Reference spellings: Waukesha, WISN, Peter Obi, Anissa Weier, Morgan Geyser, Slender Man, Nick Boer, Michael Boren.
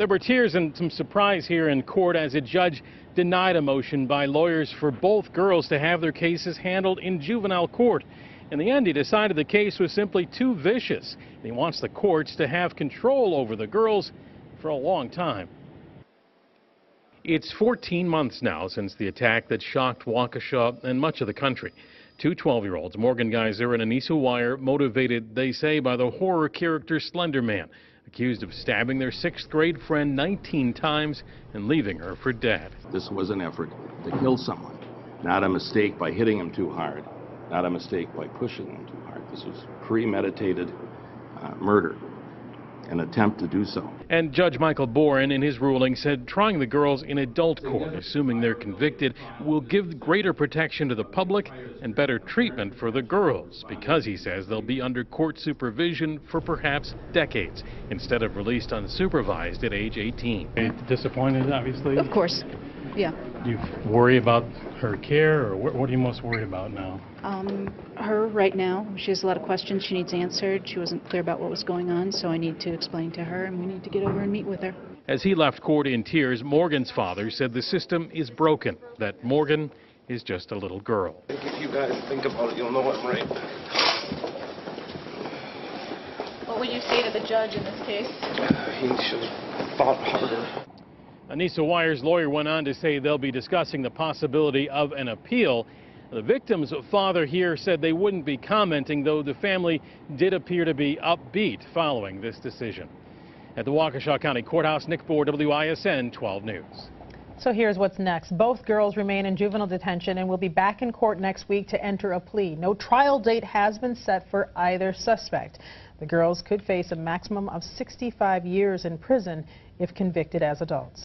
There were tears and some surprise here in court as a judge denied a motion by lawyers for both girls to have their cases handled in juvenile court. In the end, he decided the case was simply too vicious, and he wants the courts to have control over the girls for a long time. It's 14 months now since the attack that shocked Waukesha and much of the country. Two 12-year-olds, Morgan Geyser and Anissa Weier, motivated, they say, by the horror character Slender Man, accused of stabbing their 6th-grade friend 19 times and leaving her for dead. This was an effort to kill someone, not a mistake by hitting him too hard, not a mistake by pushing him too hard. This was premeditated murder, an attempt to do so. And Judge Michael Boren, in his ruling, said trying the girls in adult court, assuming they're convicted, will give greater protection to the public and better treatment for the girls, because he says they'll be under court supervision for perhaps decades instead of released unsupervised at age 18. Are you disappointed, obviously? Of course, yeah. Do you worry about her care, or what are you most worried about now? Her right now. She has a lot of questions she needs answered. She wasn't clear about what was going on, so I need to explain to her, and we need to get over and meet with her. As he left court in tears, Morgan's father said the system is broken, that Morgan is just a little girl. I think if you guys think about it, you'll know I'm right. What would you say to the judge in this case? He should have thought harder. Anissa Weier's lawyer went on to say they'll be discussing the possibility of an appeal. The victim's father here said they wouldn't be commenting, though the family did appear to be upbeat following this decision. At the Waukesha County Courthouse, Nick Boer, WISN 12 News. So here's what's next. Both girls remain in juvenile detention and will be back in court next week to enter a plea. No trial date has been set for either suspect. The girls could face a maximum of 65 years in prison if convicted as adults.